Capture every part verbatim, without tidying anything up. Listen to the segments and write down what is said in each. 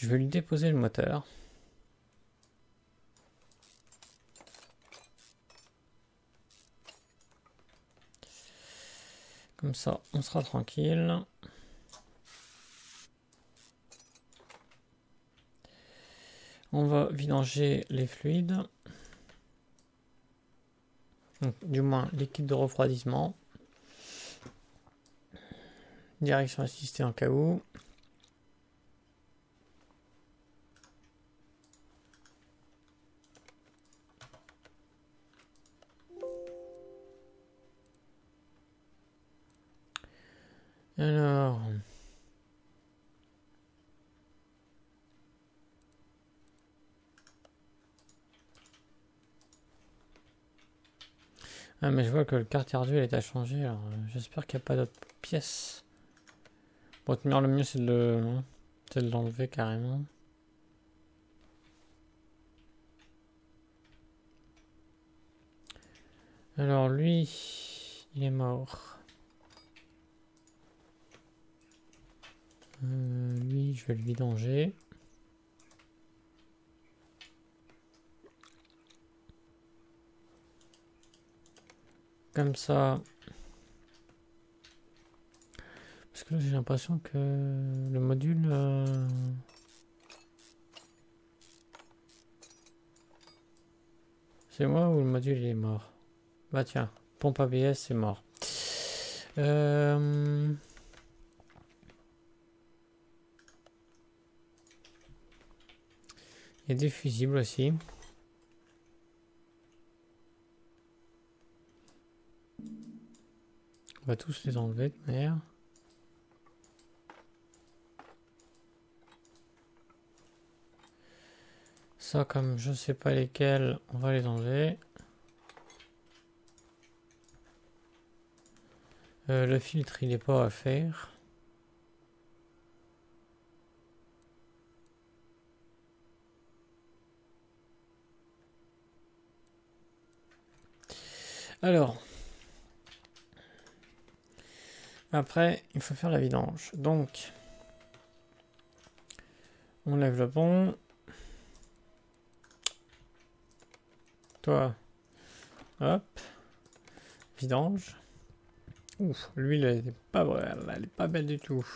Je vais lui déposer le moteur. Comme ça, on sera tranquille. On va vidanger les fluides. Donc, du moins, liquide de refroidissement. Direction assistée en cas où. Alors... Ah mais je vois que le carter d'huile est à changer, alors j'espère qu'il n'y a pas d'autres pièces. Pour tenir le mieux c'est de l'enlever carrément. Alors lui, il est mort. Euh, lui, je vais le vidanger. Comme ça. Parce que là, j'ai l'impression que le module... Euh... C'est moi ou le module il est mort? Bah tiens, pompe A B S, c'est mort. Euh... Et des fusibles aussi. On va tous les enlever de manière. Ça, comme je sais pas lesquels, on va les enlever. Euh, le filtre, il n'est pas à faire. Alors, après, il faut faire la vidange. Donc, on lève le pont. Toi, hop, vidange. Ouf, l'huile, elle n'est pas belle, elle n'est pas belle du tout.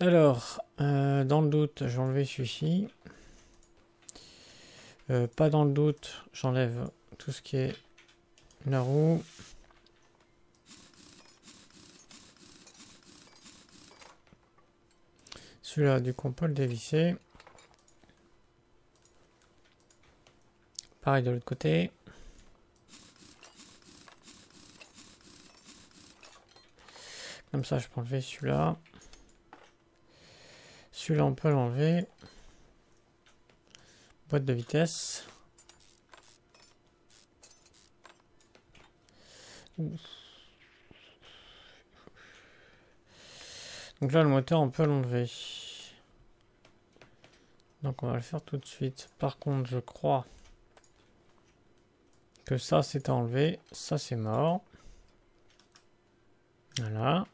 Alors, euh, dans le doute, j'ai enlevé celui-ci. Euh, pas dans le doute, j'enlève tout ce qui est... la roue. Celui-là, du coup, on peut le dévisser. Pareil de l'autre côté. Comme ça, je peux enlever celui-là. Celui-là, on peut l'enlever. Boîte de vitesse. Donc là, le moteur, on peut l'enlever. Donc on va le faire tout de suite. Par contre, je crois que ça, c'est à enlever. Ça, c'est mort. Voilà.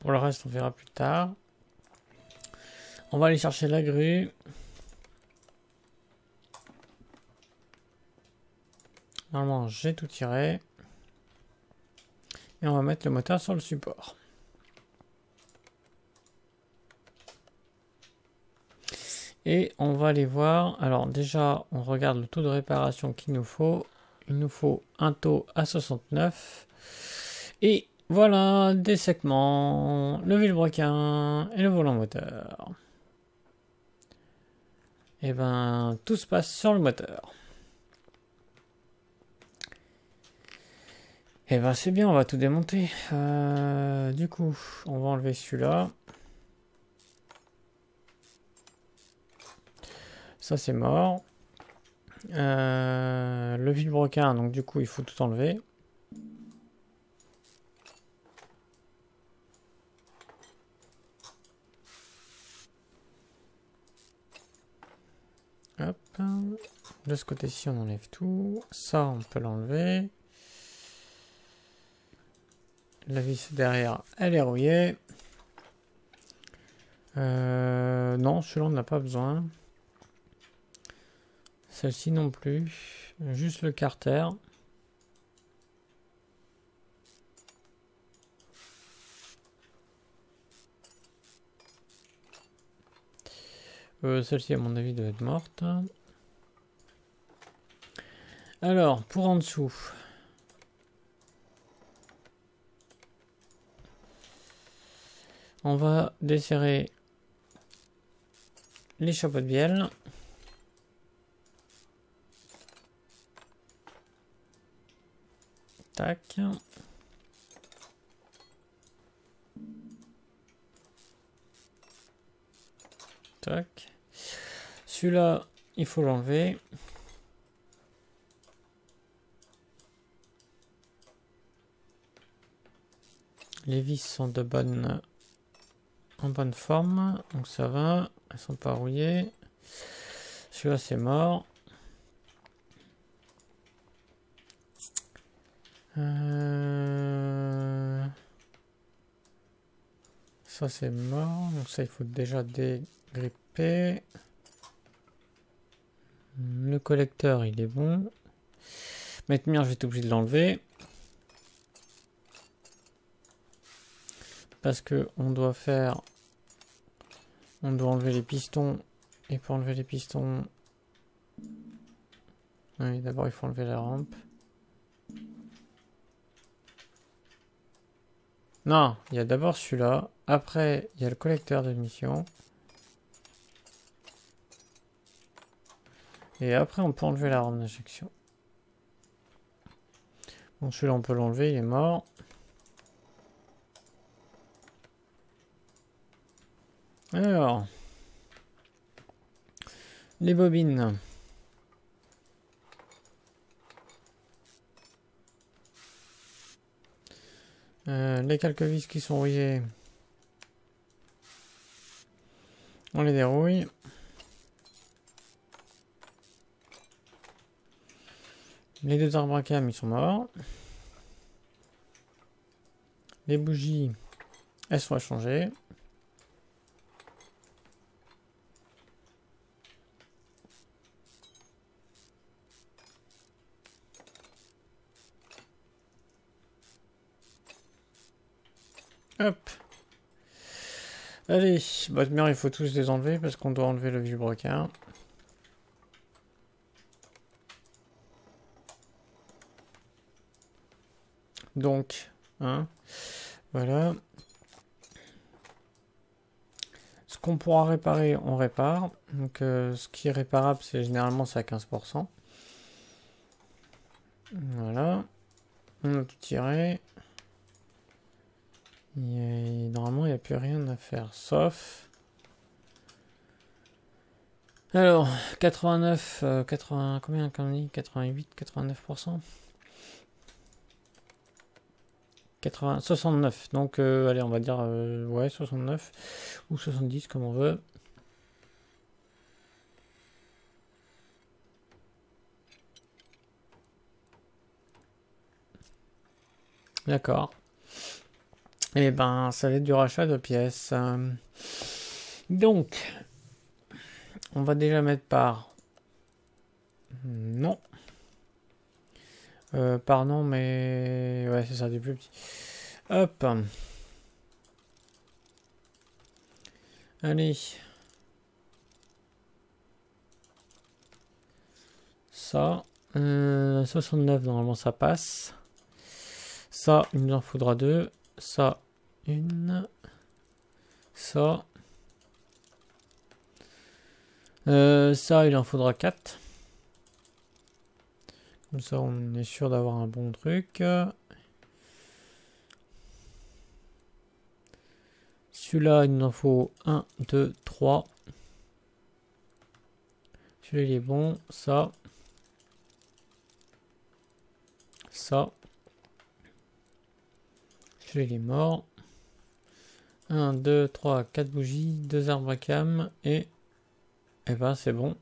Pour le reste, on verra plus tard. On va aller chercher la grue. Normalement, j'ai tout tiré. Et on va mettre le moteur sur le support. Et on va aller voir. Alors déjà, on regarde le taux de réparation qu'il nous faut. Il nous faut un taux à soixante-neuf. Et voilà, des segments. Le vilebrequin et le volant moteur. Et ben, tout se passe sur le moteur. Et eh ben c'est bien, on va tout démonter. Euh, du coup, on va enlever celui-là. Ça c'est mort. Euh, le vilebrequin, donc du coup il faut tout enlever. Hop. De ce côté-ci on enlève tout. Ça on peut l'enlever. La vis derrière, elle est rouillée. Euh, non, celui-là on n'a pas besoin. Celle-ci non plus. Juste le carter. Euh, Celle-ci, à mon avis, doit être morte. Alors, pour en dessous. On va desserrer les chapeaux de bielle. Tac. Tac. Celui-là, il faut l'enlever. Les vis sont de bonne, en bonne forme, donc ça va, elles sont pas rouillées. Celui-là, c'est mort. Euh... Ça, c'est mort, donc ça, il faut déjà dégripper. Le collecteur, il est bon. Maintenant, je vais être obligé de l'enlever. Parce que on doit faire... On doit enlever les pistons. Et pour enlever les pistons... Oui, d'abord, il faut enlever la rampe. Non, il y a d'abord celui-là. Après, il y a le collecteur d'émission. Et après, on peut enlever la rampe d'injection. Bon, celui-là, on peut l'enlever, il est mort. Alors, les bobines. Euh, les quelques vis qui sont rouillées, on les dérouille. Les deux arbres à cam, ils sont morts. Les bougies, elles sont à changer. Hop. Allez, bah, merde, il faut tous les enlever parce qu'on doit enlever le vieux broquin. Donc, hein, voilà. Ce qu'on pourra réparer, on répare. Donc, euh, ce qui est réparable, c'est généralement c'est à quinze pour cent. Voilà. On a tout tiré. Il y a, normalement, il n'y a plus rien à faire, sauf... Alors, quatre-vingt-neuf... Euh, quatre-vingts, combien on dit ? quatre-vingt-huit, quatre-vingt-neuf pour cent ? quatre-vingts, soixante-neuf, donc euh, allez, on va dire euh, ouais, soixante-neuf ou soixante-dix comme on veut. D'accord. Et ben, ça va être du rachat de pièces. Donc, on va déjà mettre par non. Euh, pardon, mais... Ouais, c'est ça, du plus petit. Hop. Allez. Ça. Euh, soixante-neuf, normalement, ça passe. Ça, il nous en faudra deux. Ça, une. Ça. Euh, ça, il en faudra quatre. Comme ça, on est sûr d'avoir un bon truc. Celui-là, il nous en faut un, deux, trois. Celui-là, il est bon. Ça. Ça. Celui-là, il est mort. un, deux, trois, quatre bougies, deux arbres à cam. Et, et ben, c'est bon.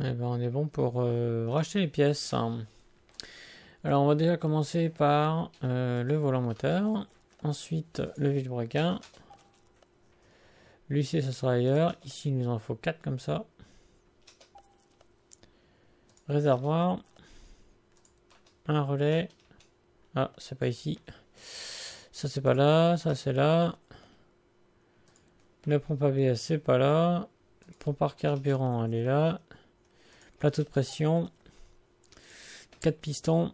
Eh ben, on est bon pour euh, racheter les pièces. Alors on va déjà commencer par euh, le volant moteur, ensuite le vilebrequin, l'huissier ça sera ailleurs, ici il nous en faut quatre comme ça, réservoir, un relais, ah c'est pas ici, ça c'est pas là, ça c'est là, la pompe à B S c'est pas là, la pompe à carburant elle est là, plateau de pression, quatre pistons,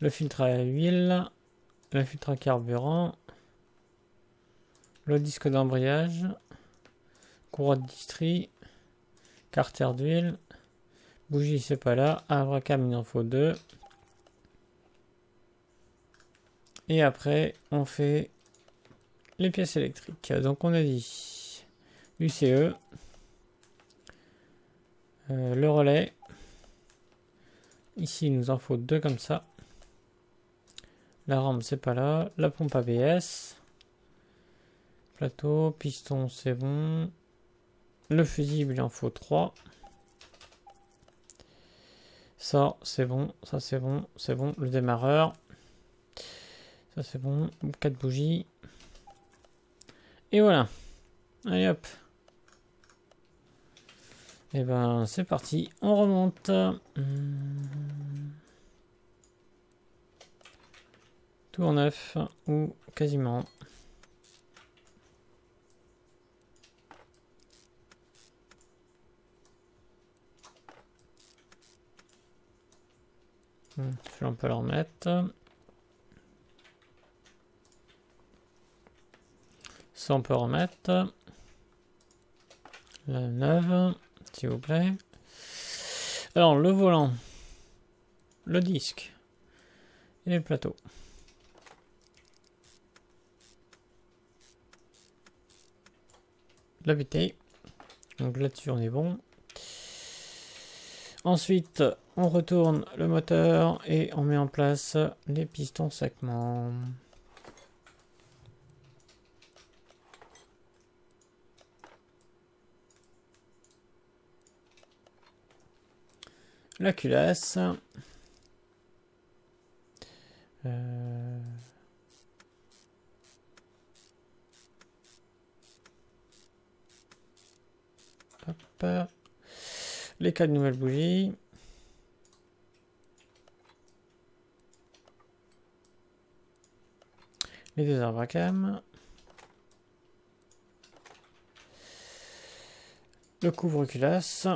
le filtre à huile, le filtre à carburant, le disque d'embrayage, courroie de distri, carter d'huile, bougie c'est pas là, abracam il en faut deux, et après on fait les pièces électriques. Donc on a dit l'U C E, euh, le relais, ici il nous en faut deux comme ça, la rampe c'est pas là, la pompe A B S, plateau, piston c'est bon, le fusible il en faut trois, ça c'est bon, ça c'est bon, c'est bon, le démarreur, ça c'est bon, quatre bougies, et voilà, allez hop, et ben c'est parti, on remonte. Hum. Tout en neuf ou quasiment. Hum, je vais un peu le remettre. Ça on peut remettre. La neuve, s'il vous plaît. Alors le volant, le disque et le plateau. La bouteille. Donc là-dessus on est bon. Ensuite on retourne le moteur et on met en place les pistons segments. La culasse, euh... Hop. Les quatre nouvelles bougies, les deux arbres à cam, le couvre-culasse.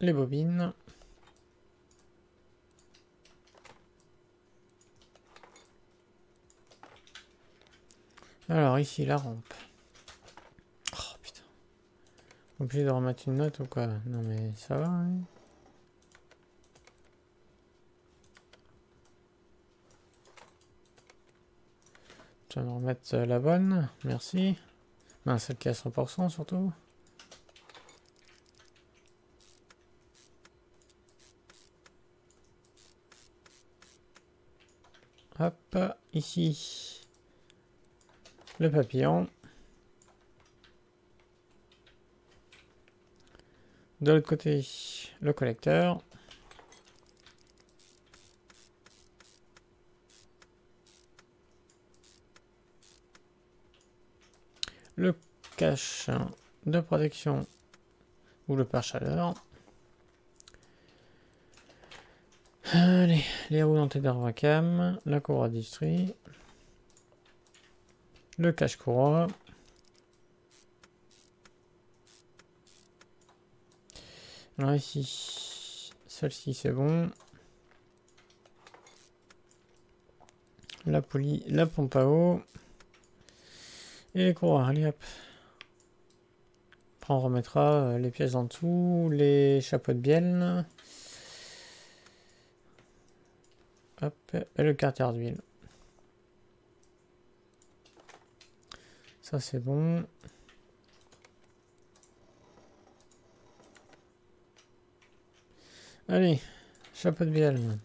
Les bobines, alors ici la rampe, oh putain, obligé de remettre une note ou quoi, non mais ça va, hein. Je vais me remettre la bonne, merci, ben, celle qui a cent pour cent surtout. Hop, ici, le papillon. De l'autre côté, le collecteur. Le cache de protection ou le pare-chaleur. Allez, les roues dentées d'Arvacam, la courroie d'Istrie, le cache-courroie, alors ici, celle-ci c'est bon, la poulie, la pompe à eau, et les courroies, allez hop, après on remettra les pièces en dessous, les chapeaux de bielle, hop, et le carter d'huile. Ça c'est bon. Allez, chapeau de bielle.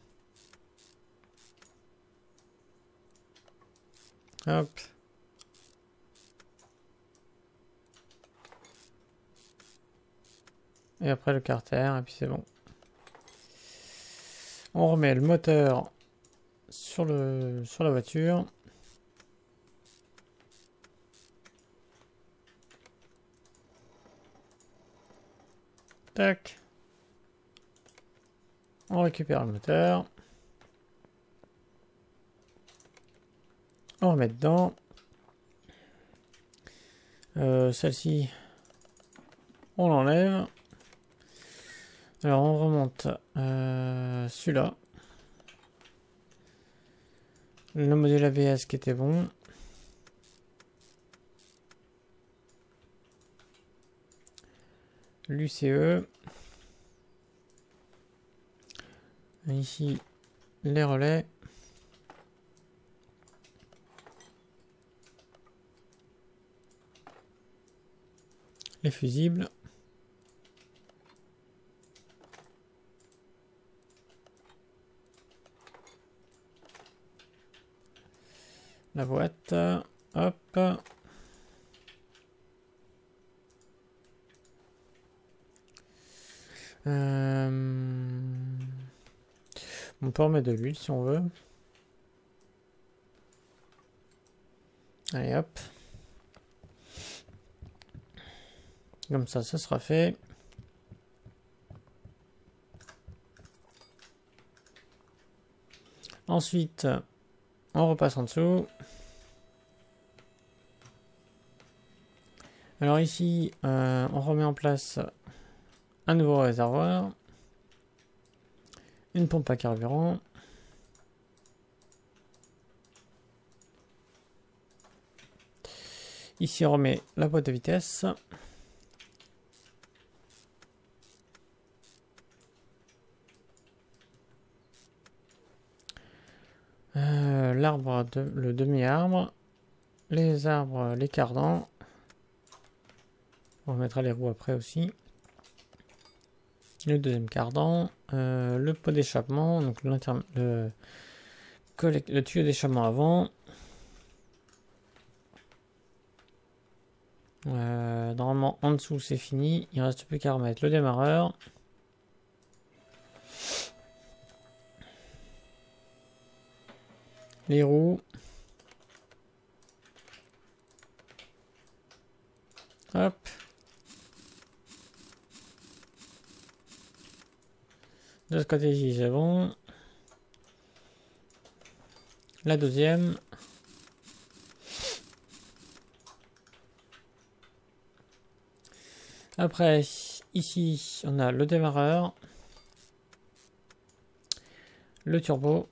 Hop. Et après le carter, et puis c'est bon. On remet le moteur sur, le, sur la voiture. Tac. On récupère le moteur. On remet dedans. Euh, Celle-ci, on l'enlève. Alors on remonte euh, celui-là. Le modèle A B S qui était bon. L'U C E. Ici, les relais. Les fusibles. La boîte, hop. Euh... On peut remettre de l'huile si on veut. Allez hop. Comme ça, ça sera fait. Ensuite, on repasse en dessous. Alors ici, euh, on remet en place un nouveau réservoir, une pompe à carburant, ici on remet la boîte de vitesse, euh, l'arbre, de, le demi-arbre, les arbres, les cardans, on remettra les roues après aussi. Le deuxième cardan, euh, le pot d'échappement, donc le, le tuyau d'échappement avant. Euh, normalement en dessous c'est fini, il ne reste plus qu'à remettre le démarreur. Les roues. Hop. De ce côté-ci, c'est bon. La deuxième. Après, ici, on a le démarreur, le turbo,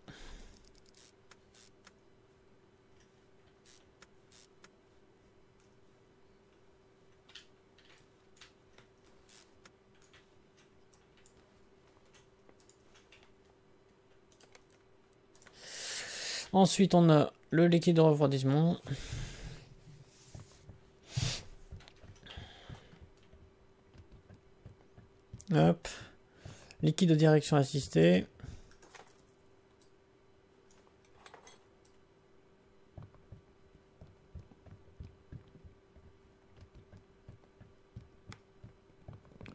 ensuite on a le liquide de refroidissement, hop, liquide de direction assistée,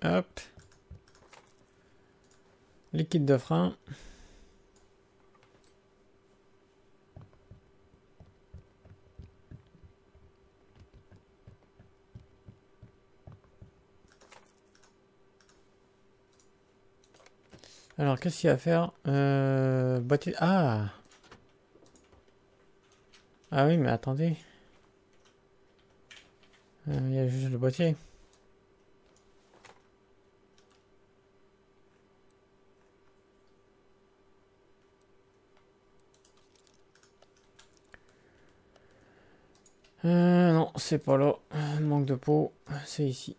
hop, liquide de frein. Alors, qu'est-ce qu'il y a à faire? euh, boîtier... Ah Ah oui, mais attendez. Euh, il y a juste le boîtier. Euh, non, c'est pas là. Manque de peau, c'est ici.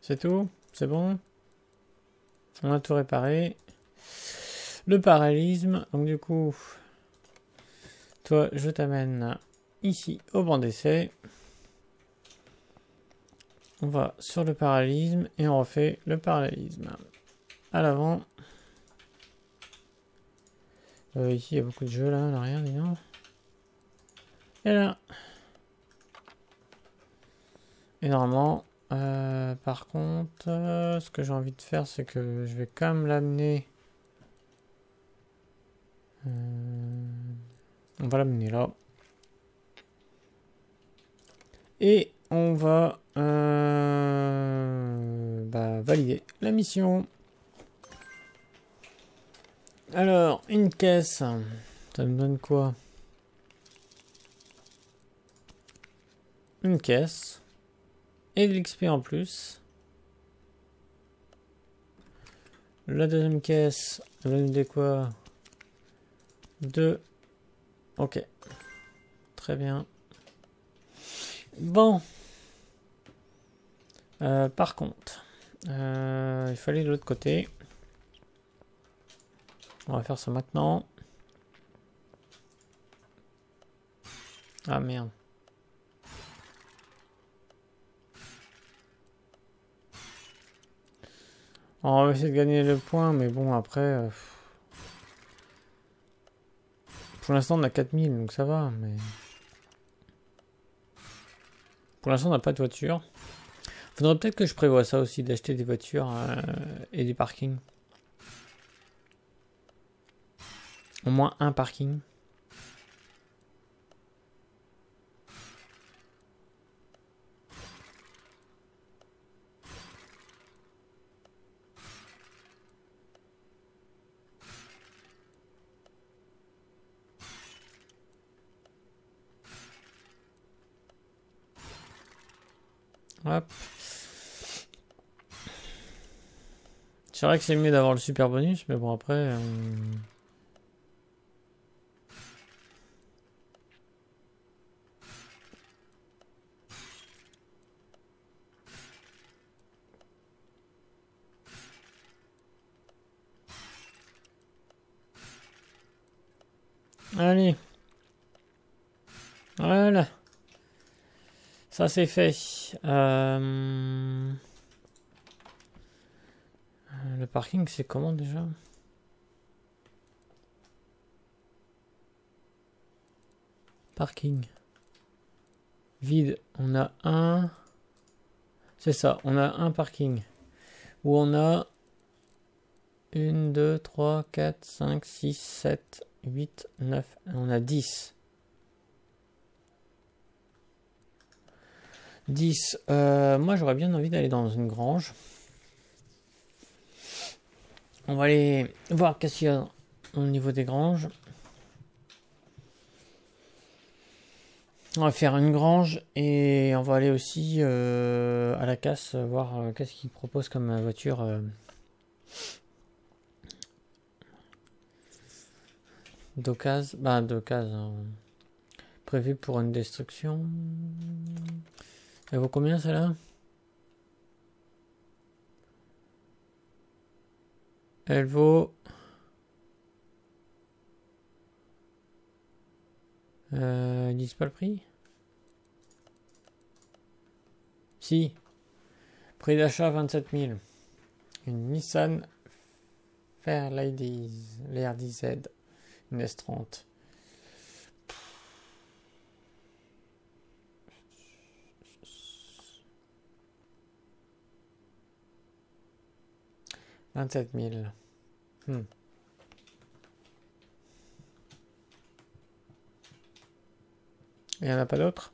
C'est tout, c'est bon. On a tout réparé. Le parallélisme, donc du coup, toi, je t'amène ici au banc d'essai. On va sur le parallélisme et on refait le parallélisme à l'avant. Euh, ici, il y a beaucoup de jeux là, à l'arrière, disons. Et là. Et normalement, euh, par contre, euh, ce que j'ai envie de faire, c'est que je vais quand même l'amener. Euh, on va l'amener là. Et on va euh, bah, valider la mission. Alors, une caisse. Ça me donne quoi? Une caisse. Et de l'X P en plus. La deuxième caisse. Elle va nous donner quoi? Deux. Ok. Très bien. Bon. Euh, par contre, euh, il fallait de l'autre côté. On va faire ça maintenant. Ah merde. On va essayer de gagner le point, mais bon, après... Euh... Pour l'instant, on a quatre mille, donc ça va, mais... Pour l'instant, on n'a pas de voiture. Faudrait peut-être que je prévoie ça aussi, d'acheter des voitures euh, et des parkings. Au moins un parking. Hop. C'est vrai que c'est mieux d'avoir le super bonus, mais bon après... Euh... Allez. Voilà. Ça c'est fait. Euh... Le parking c'est comment déjà? Parking. Vide. On a un... C'est ça. On a un parking. Où on a... un, deux, trois, quatre, cinq, six, sept, huit, neuf, on a dix. dix. Euh, moi, j'aurais bien envie d'aller dans une grange. On va aller voir qu'est-ce qu'il y a au niveau des granges. On va faire une grange et on va aller aussi euh, à la casse voir euh, qu'est-ce qu'ils proposent comme voiture. Euh. D'occasion, bah d'occasion, hein. Prévu pour une destruction. Elle vaut combien celle-là? Elle vaut euh, ils disent pas le prix? Si. Prix d'achat vingt-sept mille. Une Nissan Fairlady, les R dix Z. Une S trente. vingt-sept mille. Hmm. Il n'y en a pas d'autres?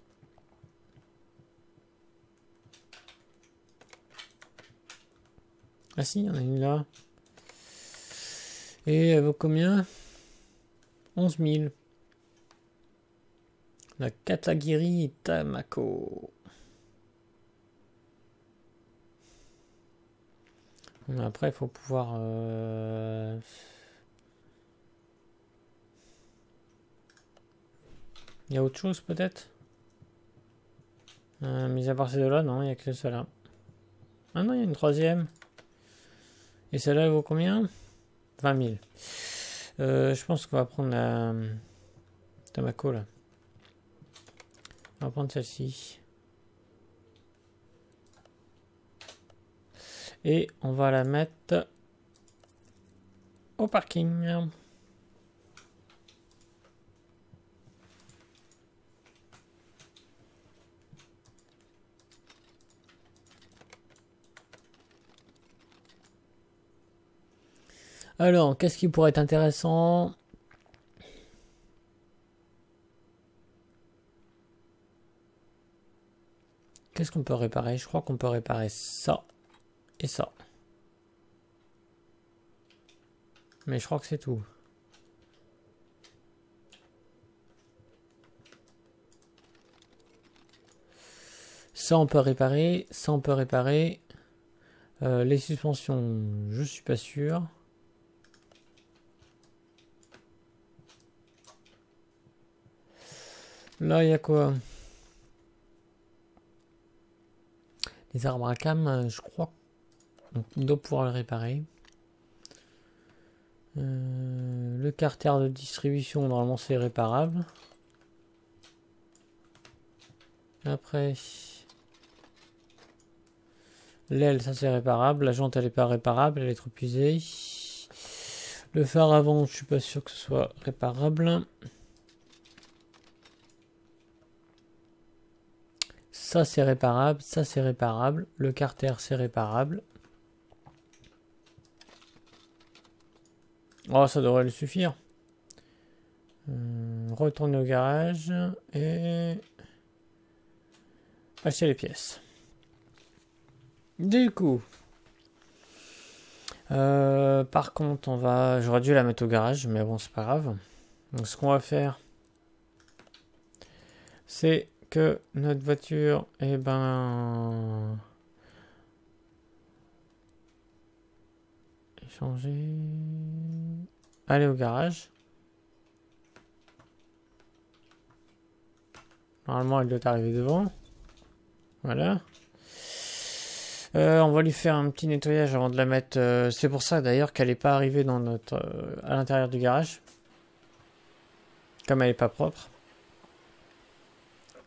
Ah si, il y en a une là. Et elle vaut combien? onze mille. La Katagiri Tamako. Après, il faut pouvoir... Euh... Il y a autre chose, peut-être euh, mis à part ces deux-là, non, il n'y a que celle-là. Ah non, il y a une troisième. Et celle-là, elle vaut combien? Vingt mille. Euh, je pense qu'on va prendre la Tamako là. On va prendre celle-ci. Et on va la mettre au parking. Alors, qu'est-ce qui pourrait être intéressant? Qu'est-ce qu'on peut réparer? Je crois qu'on peut réparer ça et ça. Mais je crois que c'est tout. Ça on peut réparer, ça on peut réparer. Euh, les suspensions, je suis pas sûr. Là il y a quoi? Les arbres à cam, je crois qu'on doit pouvoir le réparer. Euh, le carter de distribution, normalement c'est réparable. Après, l'aile, ça c'est réparable. La jante, elle n'est pas réparable, elle est trop usée. Le phare avant, je suis pas sûr que ce soit réparable. Ça c'est réparable, ça c'est réparable, le carter c'est réparable. Oh, ça devrait le suffire. Hum, retourner au garage et acheter les pièces. Du coup, euh, par contre, on va. J'aurais dû la mettre au garage, mais bon, c'est pas grave. Donc, ce qu'on va faire, c'est que notre voiture, eh ben, échanger, aller au garage. Normalement, elle doit arriver devant. Voilà. Euh, on va lui faire un petit nettoyage avant de la mettre. Euh, c'est pour ça d'ailleurs qu'elle n'est pas arrivée dans notre, euh, à l'intérieur du garage, comme elle n'est pas propre.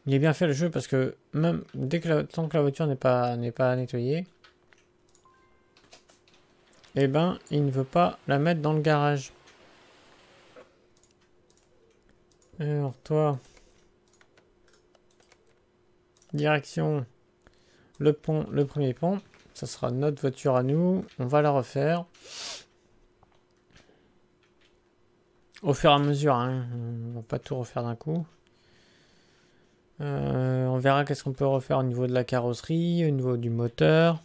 Il est bien fait le jeu parce que même dès que la, tant que la voiture n'est pas n'est pas nettoyée, eh ben il ne veut pas la mettre dans le garage. Alors toi, direction le pont, le premier pont, ça sera notre voiture à nous. On va la refaire au fur et à mesure. Hein. On va pas tout refaire d'un coup. Euh, on verra qu'est-ce qu'on peut refaire au niveau de la carrosserie, au niveau du moteur.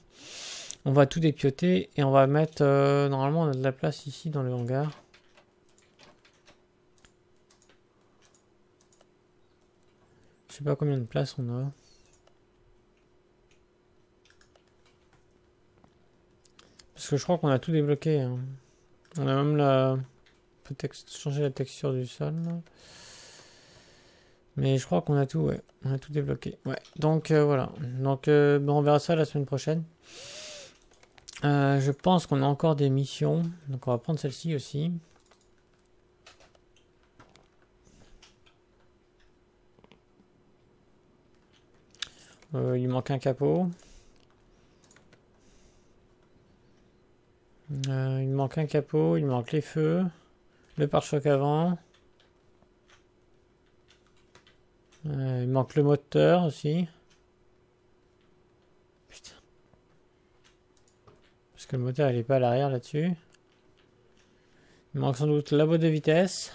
On va tout dépioter et on va mettre... Euh, normalement, on a de la place ici dans le hangar. Je sais pas combien de place on a. Parce que je crois qu'on a tout débloqué. Hein. On a même la... On peut changer la texture du sol. Là. Mais je crois qu'on a tout, ouais. On a tout débloqué. Ouais. Donc euh, voilà. Donc euh, bon, on verra ça la semaine prochaine. Euh, je pense qu'on a encore des missions. Donc on va prendre celle-ci aussi. Euh, il manque un capot. Euh, il manque un capot. Il manque les feux. Le pare-choc avant. Euh, il manque le moteur aussi. Putain. Parce que le moteur il est pas à l'arrière là-dessus. Il manque sans doute la boîte de vitesse.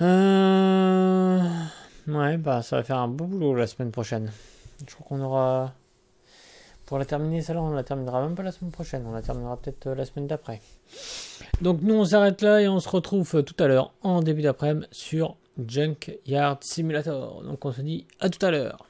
Euh... Ouais, bah ça va faire un beau boulot la semaine prochaine. Je crois qu'on aura... Pour la terminer, celle-là, on la terminera même pas la semaine prochaine. On la terminera peut-être la semaine d'après. Donc nous, on s'arrête là et on se retrouve tout à l'heure en début d'après-midi sur Junk Yard Simulator. Donc on se dit à tout à l'heure.